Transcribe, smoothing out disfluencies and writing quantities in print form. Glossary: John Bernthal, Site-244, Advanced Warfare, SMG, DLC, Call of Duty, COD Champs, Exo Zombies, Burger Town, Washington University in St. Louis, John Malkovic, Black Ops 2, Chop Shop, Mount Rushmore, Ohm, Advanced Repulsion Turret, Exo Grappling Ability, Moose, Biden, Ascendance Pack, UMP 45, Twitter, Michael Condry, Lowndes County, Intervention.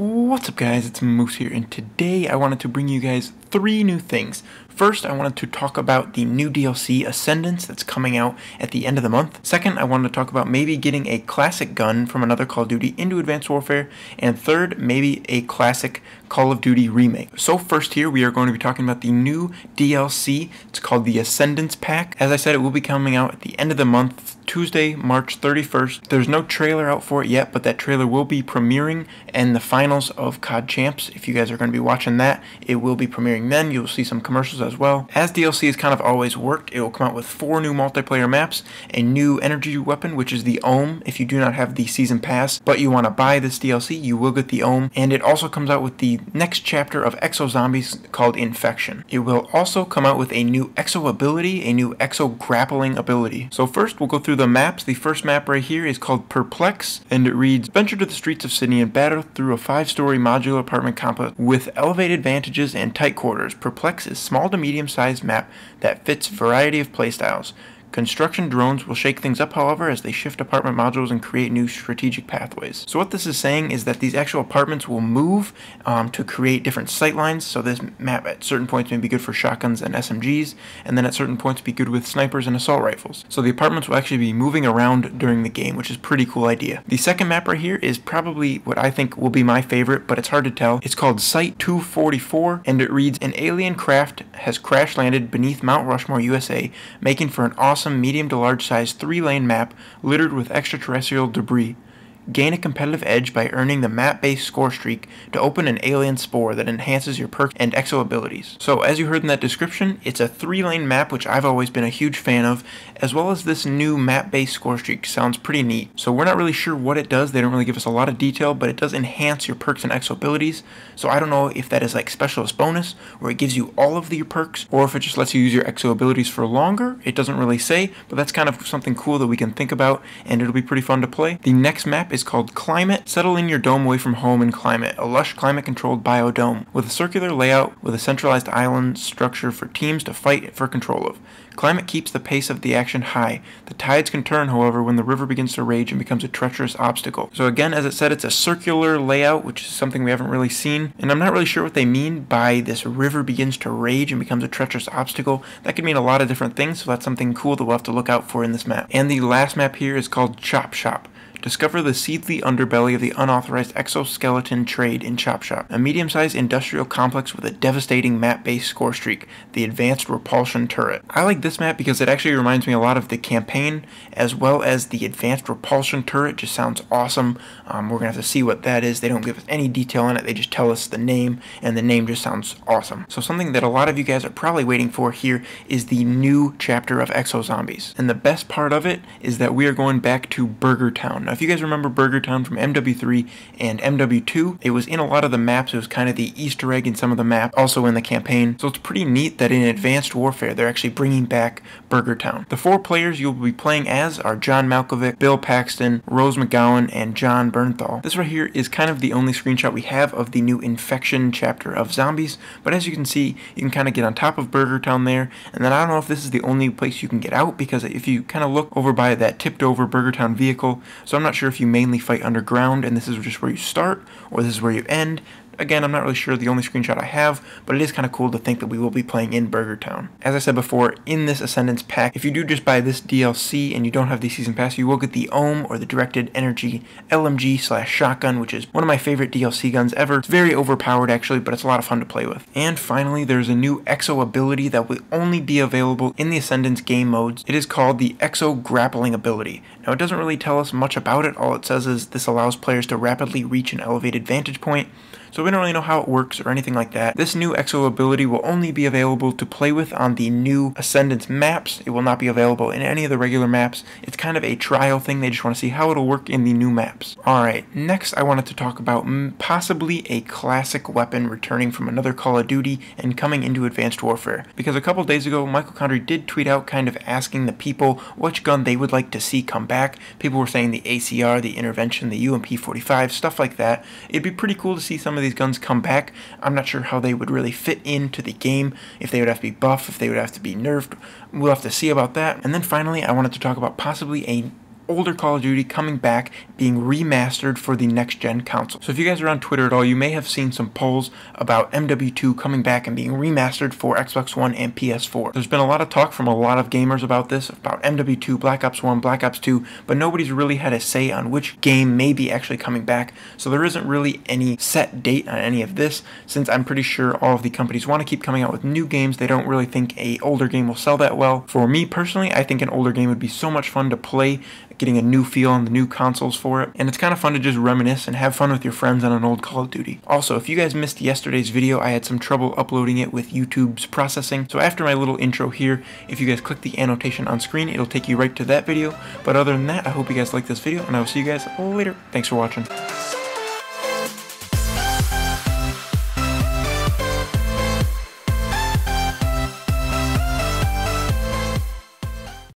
What's up guys, it's Moose here, and today I wanted to bring you guys three new things. First, I wanted to talk about the new DLC Ascendance that's coming out at the end of the month. Second, I wanted to talk about maybe getting a classic gun from another Call of Duty into Advanced Warfare. And third, maybe a classic Call of Duty remake. So first here, we are going to be talking about the new DLC. It's called the Ascendance Pack. As I said, it will be coming out at the end of the month, Tuesday, March 31st. There's no trailer out for it yet, but that trailer will be premiering in the finals of COD Champs. If you guys are going to be watching that, it will be premiering then. You'll see some commercials as well. As DLC has kind of always worked, it will come out with four new multiplayer maps, a new energy weapon, which is the Ohm. If you do not have the season pass, but you want to buy this DLC, you will get the Ohm. And it also comes out with the next chapter of Exo Zombies called Infection. It will also come out with a new Exo ability, a new Exo Grappling Ability. So first, we'll go through the maps. The first map right here is called Perplex, and it reads, venture to the streets of Sydney and battle through a five-story modular apartment complex with elevated vantages and tight quarters. Perplex is a small to medium-sized map that fits a variety of playstyles. Construction drones will shake things up, however, as they shift apartment modules and create new strategic pathways. So what this is saying is that these actual apartments will move to create different sight lines. So this map at certain points may be good for shotguns and SMGs, and then at certain points be good with snipers and assault rifles. So the apartments will actually be moving around during the game, which is a pretty cool idea. The second map right here is probably what I think will be my favorite, but it's hard to tell. It's called Site-244, and it reads, an alien craft has crash-landed beneath Mount Rushmore, USA, making for an awesome medium to large size 3-lane map littered with extraterrestrial debris. Gain a competitive edge by earning the map-based score streak to open an alien spore that enhances your perk and exo abilities. So as you heard in that description, it's a 3-lane map, which I've always been a huge fan of, as well as this new map-based score streak sounds pretty neat. So we're not really sure what it does. They don't really give us a lot of detail, but it does enhance your perks and exo abilities. So I don't know if that is like specialist bonus, where it gives you all of your perks, or if it just lets you use your exo abilities for longer. It doesn't really say, but that's kind of something cool that we can think about, and it'll be pretty fun to play. The next map is called Climate. Settle in your dome away from home in Climate, a lush climate-controlled biodome with a circular layout with a centralized island structure for teams to fight for control of. Climate keeps the pace of the action high. The tides can turn, however, when the river begins to rage and becomes a treacherous obstacle. So again, as it said, it's a circular layout, which is something we haven't really seen, and I'm not really sure what they mean by this river begins to rage and becomes a treacherous obstacle. That could mean a lot of different things, so that's something cool that we'll have to look out for in this map. And the last map here is called Chop Shop. Discover the seethly underbelly of the unauthorized exoskeleton trade in Chop Shop, a medium-sized industrial complex with a devastating map-based score streak, the Advanced Repulsion Turret. I like this map because it actually reminds me a lot of the campaign, as well as the Advanced Repulsion Turret. Just sounds awesome. We're going to have to see what that is. They don't give us any detail on it. They just tell us the name, and the name just sounds awesome. So something that a lot of you guys are probably waiting for here is the new chapter of Exo Zombies. And the best part of it is that we are going back to Burger Town. Now, if you guys remember Burger Town from MW3 and MW2, it was in a lot of the maps. It was kind of the Easter egg in some of the maps, also in the campaign. So it's pretty neat that in Advanced Warfare, they're actually bringing back Burger Town. The four players you'll be playing as are John Malkovic, Bill Paxton, Rose McGowan, and John Bernthal. This right here is kind of the only screenshot we have of the new Infection chapter of Zombies, but as you can see, you can kind of get on top of Burger Town there, and then I don't know if this is the only place you can get out, because if you kind of look over by that tipped over Burger Town vehicle, so I'm not sure if you mainly fight underground and this is just where you start, or this is where you end. Again, I'm not really sure, the only screenshot I have, but it is kind of cool to think that we will be playing in Burger Town. As I said before, in this Ascendance pack, if you do just buy this DLC and you don't have the season pass, you will get the Ohm, or the Directed Energy LMG/shotgun, which is one of my favorite DLC guns ever. It's very overpowered actually, but it's a lot of fun to play with. And finally, there's a new Exo ability that will only be available in the Ascendance game modes. It is called the Exo Grappling Ability. Now, it doesn't really tell us much about it. All it says is this allows players to rapidly reach an elevated vantage point. So we don't really know how it works or anything like that. This new Exo ability will only be available to play with on the new Ascendance maps. It will not be available in any of the regular maps. It's kind of a trial thing. They just want to see how it'll work in the new maps. Alright, next I wanted to talk about possibly a classic weapon returning from another Call of Duty and coming into Advanced Warfare. Because a couple days ago, Michael Condry did tweet out kind of asking the people which gun they would like to see come back. People were saying the ACR, the Intervention, the UMP 45, stuff like that. It'd be pretty cool to see some of these guns come back. I'm not sure how they would really fit into the game, if they would have to be buffed, if they would have to be nerfed. We'll have to see about that. And then finally, I wanted to talk about possibly a older Call of Duty coming back, being remastered for the next-gen console. So if you guys are on Twitter at all, you may have seen some polls about MW2 coming back and being remastered for Xbox One and PS4. There's been a lot of talk from a lot of gamers about this, about MW2, Black Ops 1, Black Ops 2, but nobody's really had a say on which game may be actually coming back, so there isn't really any set date on any of this, since I'm pretty sure all of the companies want to keep coming out with new games. They don't really think a older game will sell that well. For me personally, I think an older game would be so much fun to play, getting a new feel on the new consoles for it, and it's kind of fun to just reminisce and have fun with your friends on an old Call of Duty. Also, if you guys missed yesterday's video, I had some trouble uploading it with YouTube's processing, so after my little intro here, if you guys click the annotation on screen, it'll take you right to that video. But other than that, I hope you guys like this video, and I will see you guys later. Thanks for watching.